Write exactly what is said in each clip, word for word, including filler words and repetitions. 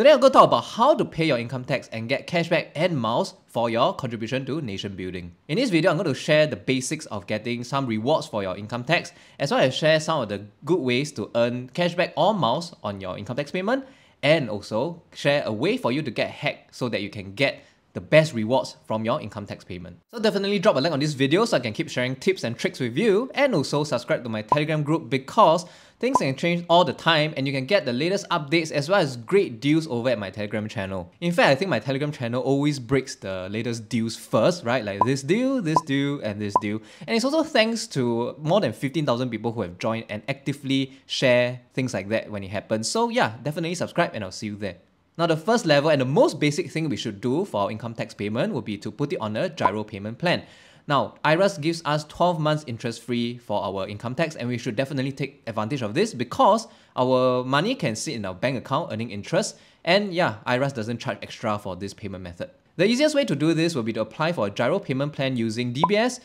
Today I'm going to talk about how to pay your income tax and get cashback and miles for your contribution to nation building. In this video, I'm going to share the basics of getting some rewards for your income tax, as well as share some of the good ways to earn cashback or miles on your income tax payment, and also share a way for you to get hacked so that you can get the best rewards from your income tax payment. So definitely drop a like on this video so I can keep sharing tips and tricks with you, and also subscribe to my Telegram group because things can change all the time and you can get the latest updates as well as great deals over at my Telegram channel. In fact, I think my Telegram channel always breaks the latest deals first, right? Like this deal, this deal, and this deal. And it's also thanks to more than fifteen thousand people who have joined and actively share things like that when it happens. So yeah, definitely subscribe and I'll see you there. Now the first level and the most basic thing we should do for our income tax payment would be to put it on a gyro payment plan. Now, I R A S gives us twelve months interest-free for our income tax, and we should definitely take advantage of this because our money can sit in our bank account earning interest, and yeah, I R A S doesn't charge extra for this payment method. The easiest way to do this will be to apply for a gyro payment plan using D B S,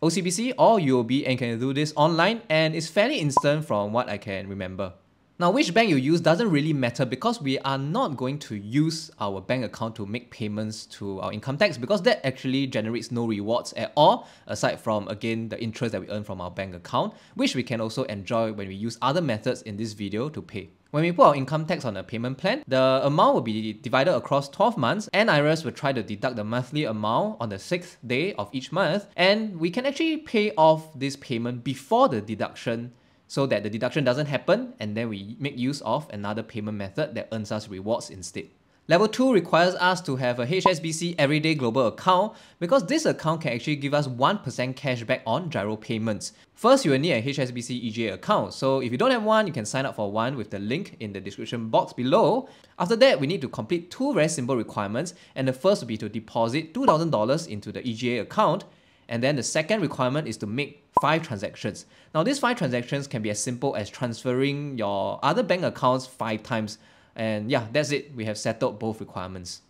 O C B C or U O B, and you can do this online, and it's fairly instant from what I can remember. Now, which bank you use doesn't really matter because we are not going to use our bank account to make payments to our income tax because that actually generates no rewards at all, aside from, again, the interest that we earn from our bank account, which we can also enjoy when we use other methods in this video to pay. When we put our income tax on a payment plan, the amount will be divided across twelve months, and I R A S will try to deduct the monthly amount on the sixth day of each month, and we can actually pay off this payment before the deduction, so that the deduction doesn't happen, and then we make use of another payment method that earns us rewards instead. Level two requires us to have a H S B C Everyday Global account because this account can actually give us one percent cashback on gyro payments. First, you will need a H S B C E G A account, so if you don't have one, you can sign up for one with the link in the description box below. After that, we need to complete two very simple requirements, and the first will be to deposit two thousand dollars into the E G A account, and then the second requirement is to make five transactions. Now these five transactions can be as simple as transferring your other bank accounts five times. And yeah, that's it. We have settled both requirements.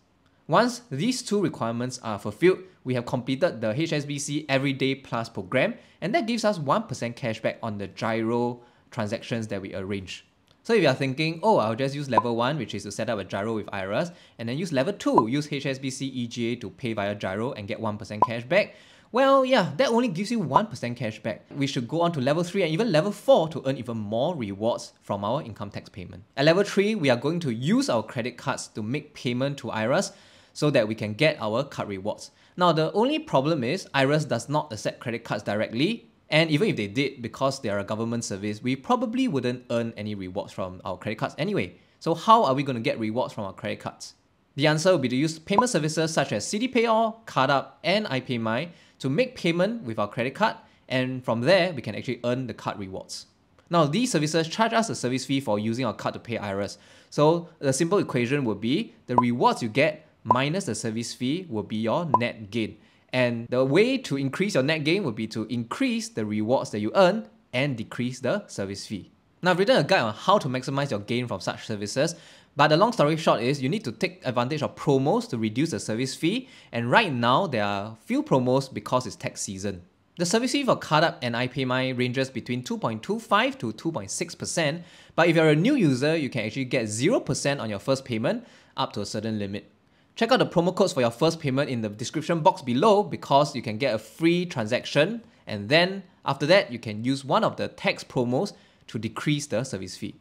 Once these two requirements are fulfilled, we have completed the H S B C Everyday Plus program, and that gives us one percent cashback on the gyro transactions that we arrange. So if you are thinking, oh, I'll just use level one, which is to set up a gyro with I R A S, and then use level two, use H S B C E G A to pay via gyro and get one percent cashback. Well, yeah, that only gives you one percent cashback. We should go on to level three and even level four to earn even more rewards from our income tax payment. At level three, we are going to use our credit cards to make payment to I R A S so that we can get our card rewards. Now, the only problem is I R A S does not accept credit cards directly, and even if they did, because they are a government service, we probably wouldn't earn any rewards from our credit cards anyway. So how are we going to get rewards from our credit cards? The answer will be to use payment services such as CDPay, CardUp, and iPaymy to make payment with our credit card, and from there, we can actually earn the card rewards. Now, these services charge us a service fee for using our card to pay I R A S. So the simple equation would be the rewards you get minus the service fee will be your net gain. And the way to increase your net gain would be to increase the rewards that you earn and decrease the service fee. Now, I've written a guide on how to maximize your gain from such services, but the long story short is you need to take advantage of promos to reduce the service fee, and right now there are few promos because it's tax season. The service fee for CardUp and iPaymy ranges between two point two five to two point six percent, but if you're a new user, you can actually get zero percent on your first payment up to a certain limit. Check out the promo codes for your first payment in the description box below because you can get a free transaction, and then after that you can use one of the tax promos to decrease the service fee.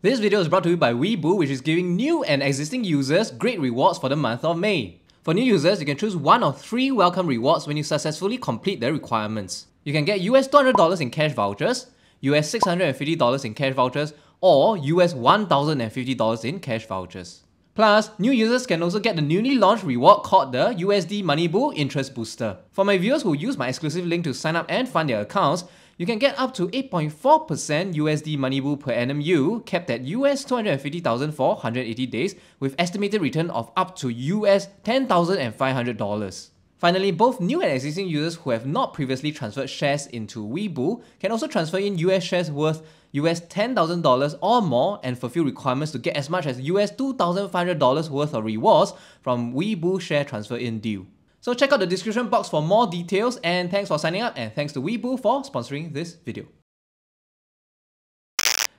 This video is brought to you by Webull, which is giving new and existing users great rewards for the month of May. For new users, you can choose one of three welcome rewards when you successfully complete the requirements. You can get U S two hundred dollars in cash vouchers, U S six hundred fifty dollars in cash vouchers, or U S one thousand fifty dollars in cash vouchers. Plus, new users can also get the newly launched reward called the U S D Moneybull Interest Booster. For my viewers who use my exclusive link to sign up and fund their accounts, you can get up to eight point four percent U S D Moneybull per annum U, capped at U S two hundred fifty thousand dollars for one hundred eighty days, with estimated return of up to U S ten thousand five hundred dollars. Finally, both new and existing users who have not previously transferred shares into Webull can also transfer in U S shares worth U S ten thousand dollars or more and fulfill requirements to get as much as U S two thousand five hundred dollars worth of rewards from Webull share transfer in due. So check out the description box for more details, and thanks for signing up, and thanks to Webull for sponsoring this video.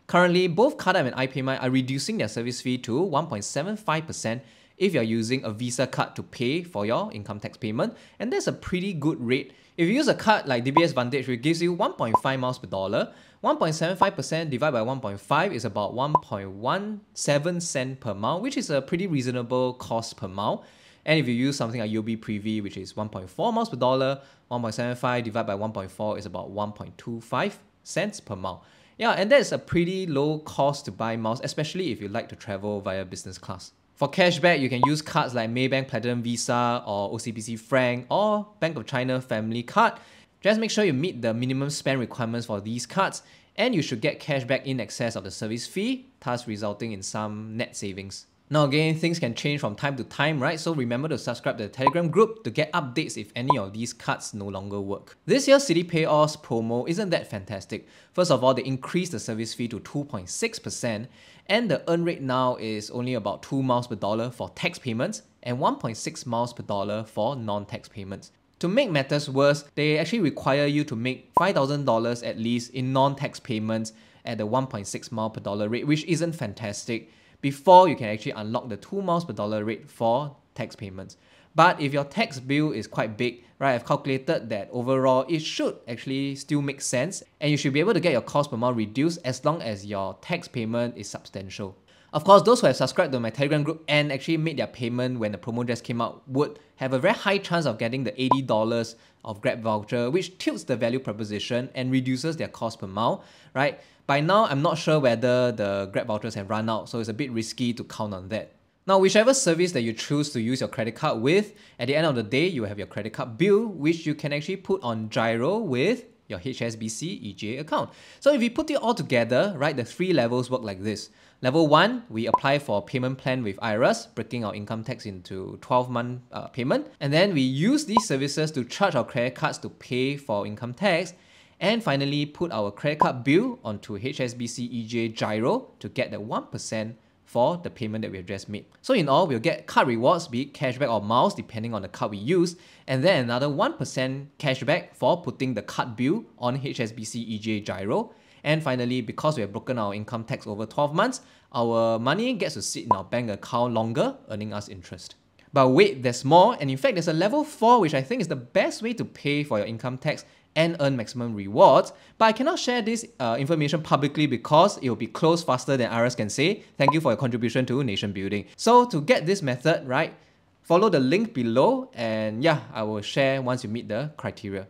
Currently, both CardUp and iPaymy are reducing their service fee to one point seven five percent if you're using a Visa card to pay for your income tax payment, and that's a pretty good rate. If you use a card like D B S Vantage, which gives you one point five miles per dollar, one point seven five percent divided by one point five is about one point one seven cents per mile, which is a pretty reasonable cost per mile. And if you use something like U O B P R V I, which is one point four miles per dollar, one point seven five divided by one point four is about one point two five cents per mile. Yeah, and that's a pretty low cost to buy miles, especially if you like to travel via business class. For cashback, you can use cards like Maybank Platinum Visa or O C B C Frank or Bank of China Family Card. Just make sure you meet the minimum spend requirements for these cards, and you should get cashback in excess of the service fee, thus resulting in some net savings. Now again, things can change from time to time, right? So remember to subscribe to the Telegram group to get updates if any of these cards no longer work. This year's City Payoffs promo isn't that fantastic. First of all, they increased the service fee to two point six percent, and the earn rate now is only about two miles per dollar for tax payments and one point six miles per dollar for non-tax payments. To make matters worse, they actually require you to make five thousand dollars at least in non-tax payments at the one point six mile per dollar rate, which isn't fantastic, before you can actually unlock the two miles per dollar rate for tax payments. But if your tax bill is quite big, right, I've calculated that overall it should actually still make sense, and you should be able to get your cost per mile reduced as long as your tax payment is substantial. Of course, those who have subscribed to my Telegram group and actually made their payment when the promo just came out would have a very high chance of getting the eighty dollars of Grab voucher, which tilts the value proposition and reduces their cost per mile, right? By now, I'm not sure whether the Grab vouchers have run out, so it's a bit risky to count on that. Now, whichever service that you choose to use your credit card with, at the end of the day, you have your credit card bill, which you can actually put on gyro with your H S B C E G A account. So if you put it all together, right, the three levels work like this. Level one, we apply for a payment plan with I R A S, breaking our income tax into twelve month uh, payment. And then we use these services to charge our credit cards to pay for income tax. And finally, put our credit card bill onto H S B C E G A Gyro to get the one percent for the payment that we have just made. So in all, we'll get card rewards, be it cashback or miles, depending on the card we use, and then another one percent cashback for putting the card bill on H S B C E G A Gyro. And finally, because we have broken our income tax over twelve months, our money gets to sit in our bank account longer, earning us interest. But wait, there's more, and in fact, there's a level four, which I think is the best way to pay for your income tax and earn maximum rewards, but I cannot share this uh, information publicly because it will be closed faster than I R A S can say, thank you for your contribution to nation building. So to get this method, right, follow the link below, and yeah, I will share once you meet the criteria.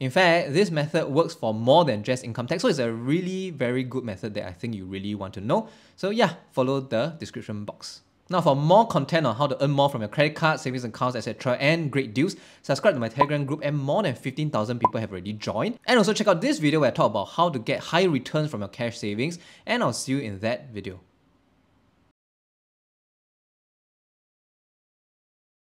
In fact, this method works for more than just income tax, so it's a really very good method that I think you really want to know. So yeah, follow the description box. Now, for more content on how to earn more from your credit cards, savings accounts, et cetera, and great deals, subscribe to my Telegram group, and more than fifteen thousand people have already joined. And also check out this video where I talk about how to get high returns from your cash savings, and I'll see you in that video.